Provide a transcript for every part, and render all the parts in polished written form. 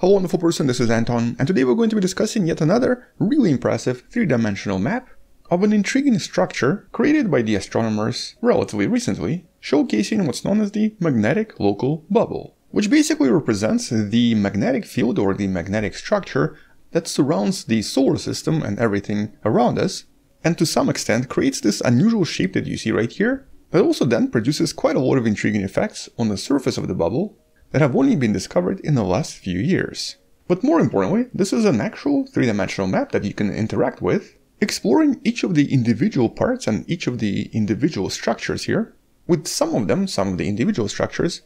Hello wonderful person, this is Anton, and today we're going to be discussing yet another really impressive three-dimensional map of an intriguing structure created by the astronomers relatively recently, showcasing what's known as the magnetic local bubble, which basically represents the magnetic field or the magnetic structure that surrounds the solar system and everything around us, and to some extent creates this unusual shape that you see right here, but also then produces quite a lot of intriguing effects on the surface of the bubble that have only been discovered in the last few years. But more importantly, this is an actual three-dimensional map that you can interact with, exploring each of the individual parts and each of the individual structures here, with some of these individual structures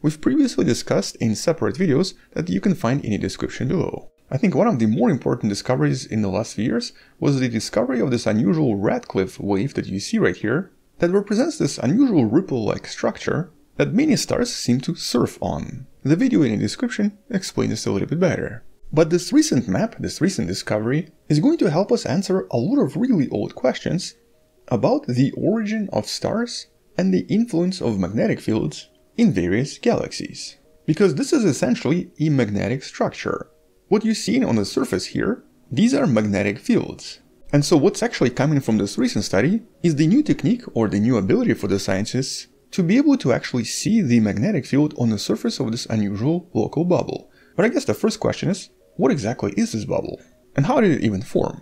we've previously discussed in separate videos that you can find in the description below. I think one of the more important discoveries in the last few years was the discovery of this unusual Radcliffe wave that you see right here, that represents this unusual ripple-like structure that many stars seem to surf on. The video in the description explains this a little bit better. But this recent map, this recent discovery, is going to help us answer a lot of really old questions about the origin of stars and the influence of magnetic fields in various galaxies. Because this is essentially a magnetic structure. What you're seeing on the surface here, these are magnetic fields. And so what's actually coming from this recent study is the new technique or the new ability for the scientists to be able to actually see the magnetic field on the surface of this unusual local bubble. But I guess the first question is, what exactly is this bubble? And how did it even form?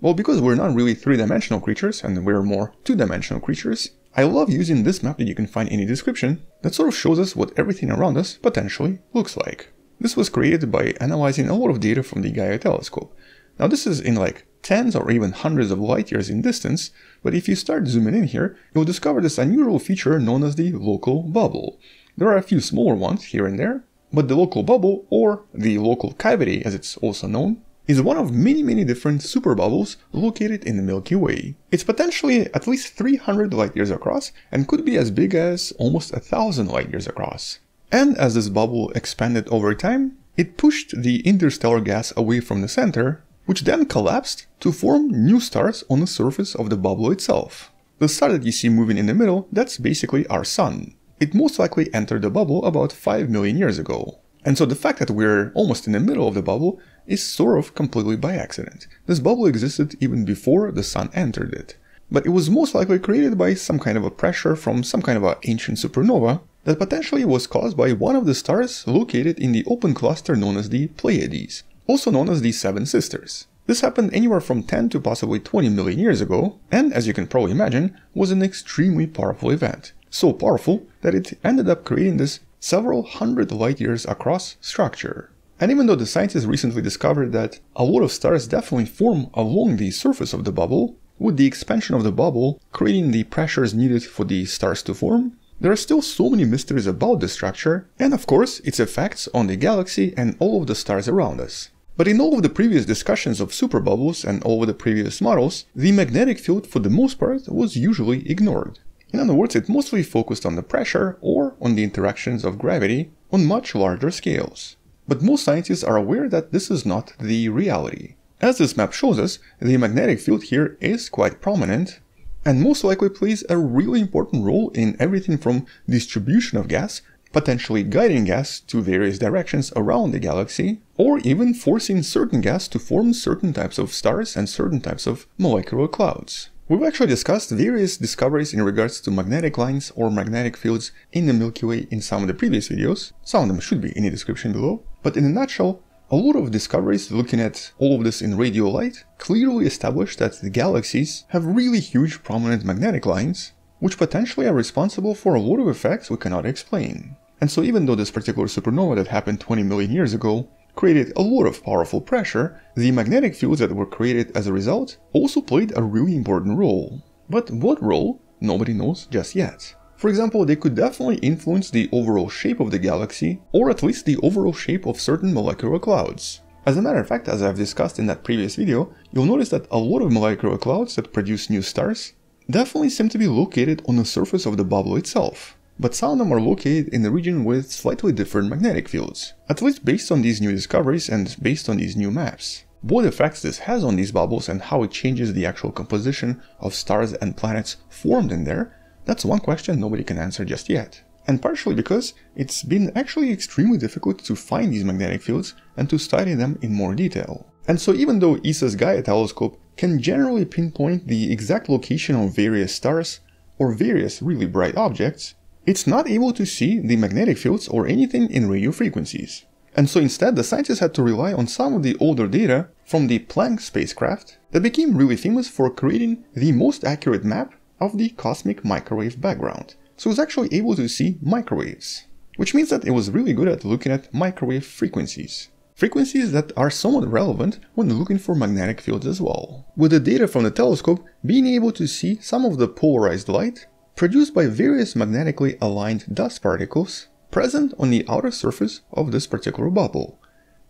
Well, because we're not really three-dimensional creatures and we're more two-dimensional creatures, I love using this map that you can find in the description that sort of shows us what everything around us potentially looks like. This was created by analyzing a lot of data from the Gaia telescope. Now this is in like tens or even hundreds of light years in distance, but if you start zooming in here, you'll discover this unusual feature known as the local bubble. There are a few smaller ones here and there, but the local bubble, or the local cavity as it's also known, is one of many different superbubbles located in the Milky Way. It's potentially at least 300 light years across and could be as big as almost 1,000 light years across. And as this bubble expanded over time, it pushed the interstellar gas away from the center, which then collapsed to form new stars on the surface of the bubble itself. The star that you see moving in the middle, that's basically our sun. It most likely entered the bubble about 5 million years ago. And so the fact that we're almost in the middle of the bubble is sort of completely by accident. This bubble existed even before the sun entered it. But it was most likely created by some kind of a pressure from some kind of an ancient supernova that potentially was caused by one of the stars located in the open cluster known as the Pleiades, also known as the Seven Sisters. This happened anywhere from 10 to possibly 20 million years ago, and as you can probably imagine, was an extremely powerful event. So powerful that it ended up creating this several hundred light years across structure. And even though the scientists recently discovered that a lot of stars definitely form along the surface of the bubble, with the expansion of the bubble creating the pressures needed for the stars to form, there are still so many mysteries about the structure, and of course its effects on the galaxy and all of the stars around us. But in all of the previous discussions of superbubbles and all of the previous models, the magnetic field for the most part was usually ignored. In other words, it mostly focused on the pressure or on the interactions of gravity on much larger scales. But most scientists are aware that this is not the reality. As this map shows us, the magnetic field here is quite prominent, and most likely plays a really important role in everything from distribution of gas, potentially guiding gas to various directions around the galaxy, or even forcing certain gas to form certain types of stars and certain types of molecular clouds. We've actually discussed various discoveries in regards to magnetic lines or magnetic fields in the Milky Way in some of the previous videos. Some of them should be in the description below. But in a nutshell, a lot of discoveries looking at all of this in radio light clearly established that the galaxies have really huge prominent magnetic lines, which potentially are responsible for a lot of effects we cannot explain. And so even though this particular supernova that happened 20 million years ago created a lot of powerful pressure, the magnetic fields that were created as a result also played a really important role. But what role? Nobody knows just yet. For example, they could definitely influence the overall shape of the galaxy, or at least the overall shape of certain molecular clouds. As a matter of fact, as I've discussed in that previous video, you'll notice that a lot of molecular clouds that produce new stars definitely seem to be located on the surface of the bubble itself, but some of them are located in the region with slightly different magnetic fields, at least based on these new discoveries and based on these new maps. What effects this has on these bubbles and how it changes the actual composition of stars and planets formed in there, that's one question nobody can answer just yet. and partially because it's been actually extremely difficult to find these magnetic fields and to study them in more detail. And so even though ESA's Gaia telescope can generally pinpoint the exact location of various stars or various really bright objects, it's not able to see the magnetic fields or anything in radio frequencies. And so instead the scientists had to rely on some of the older data from the Planck spacecraft that became really famous for creating the most accurate map of the cosmic microwave background. So it was actually able to see microwaves, which means that it was really good at looking at microwave frequencies. Frequencies that are somewhat relevant when looking for magnetic fields as well, with the data from the telescope being able to see some of the polarized light produced by various magnetically aligned dust particles present on the outer surface of this particular bubble.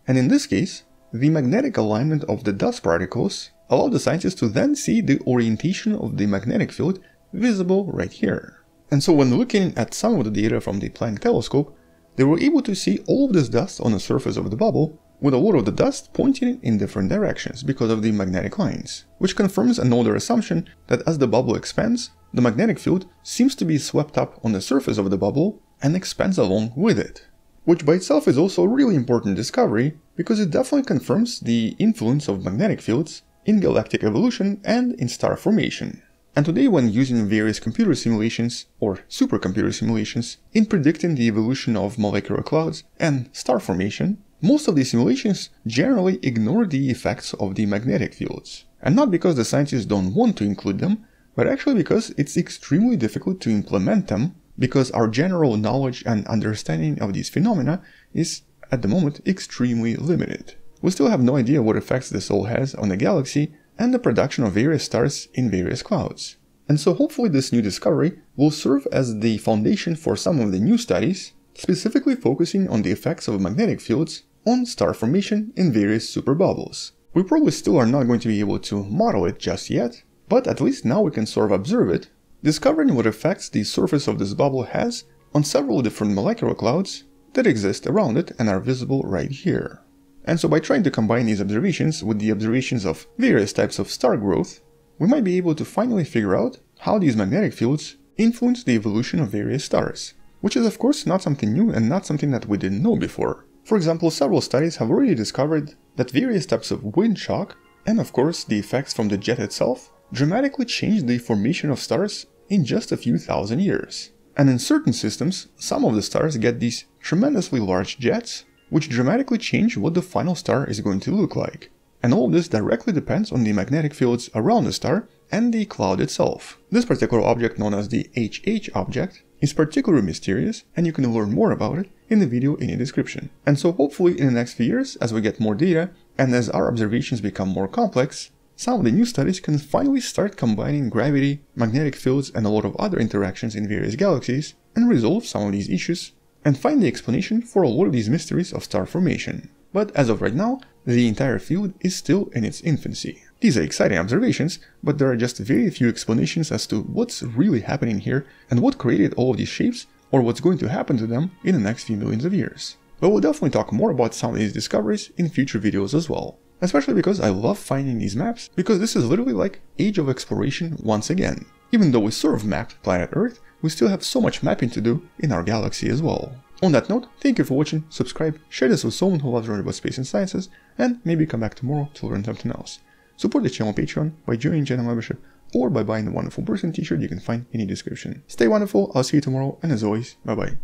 And in this case, the magnetic alignment of the dust particles allowed the scientists to then see the orientation of the magnetic field visible right here. And so when looking at some of the data from the Planck telescope, they were able to see all of this dust on the surface of the bubble, with a lot of the dust pointing in different directions because of the magnetic lines, which confirms another assumption that as the bubble expands, the magnetic field seems to be swept up on the surface of the bubble and expands along with it. Which by itself is also a really important discovery, because it definitely confirms the influence of magnetic fields in galactic evolution and in star formation. And today, when using various computer simulations or supercomputer simulations in predicting the evolution of molecular clouds and star formation, most of these simulations generally ignore the effects of the magnetic fields. And not because the scientists don't want to include them, but actually because it's extremely difficult to implement them, because our general knowledge and understanding of these phenomena is, at the moment, extremely limited. We still have no idea what effects this all has on the galaxy and the production of various stars in various clouds. And so hopefully this new discovery will serve as the foundation for some of the new studies, specifically focusing on the effects of magnetic fields on star formation in various superbubbles. We probably still are not going to be able to model it just yet, but at least now we can sort of observe it, discovering what effects the surface of this bubble has on several different molecular clouds that exist around it and are visible right here. And so by trying to combine these observations with the observations of various types of star growth, we might be able to finally figure out how these magnetic fields influence the evolution of various stars, which is of course not something new and not something that we didn't know before. For example, several studies have already discovered that various types of wind shock and of course the effects from the jet itself dramatically change the formation of stars in just a few thousand years. And in certain systems, some of the stars get these tremendously large jets, which dramatically change what the final star is going to look like. And all of this directly depends on the magnetic fields around the star and the cloud itself. This particular object, known as the HH object, is particularly mysterious, and you can learn more about it in the video in the description. And so hopefully in the next few years, as we get more data and as our observations become more complex, some of the new studies can finally start combining gravity, magnetic fields, and a lot of other interactions in various galaxies and resolve some of these issues and find the explanation for a lot of these mysteries of star formation. But as of right now, the entire field is still in its infancy. These are exciting observations, but there are just very few explanations as to what's really happening here and what created all of these shapes or what's going to happen to them in the next few millions of years. But we'll definitely talk more about some of these discoveries in future videos as well, especially because I love finding these maps, because this is literally like Age of Exploration once again. Even though we sort of mapped planet Earth, we still have so much mapping to do in our galaxy as well. On that note, thank you for watching, subscribe, share this with someone who loves learning about space and sciences, and maybe come back tomorrow to learn something else. Support the channel on Patreon by joining channel membership or by buying the wonderful person t-shirt you can find in the description. Stay wonderful, I'll see you tomorrow, and as always, bye bye.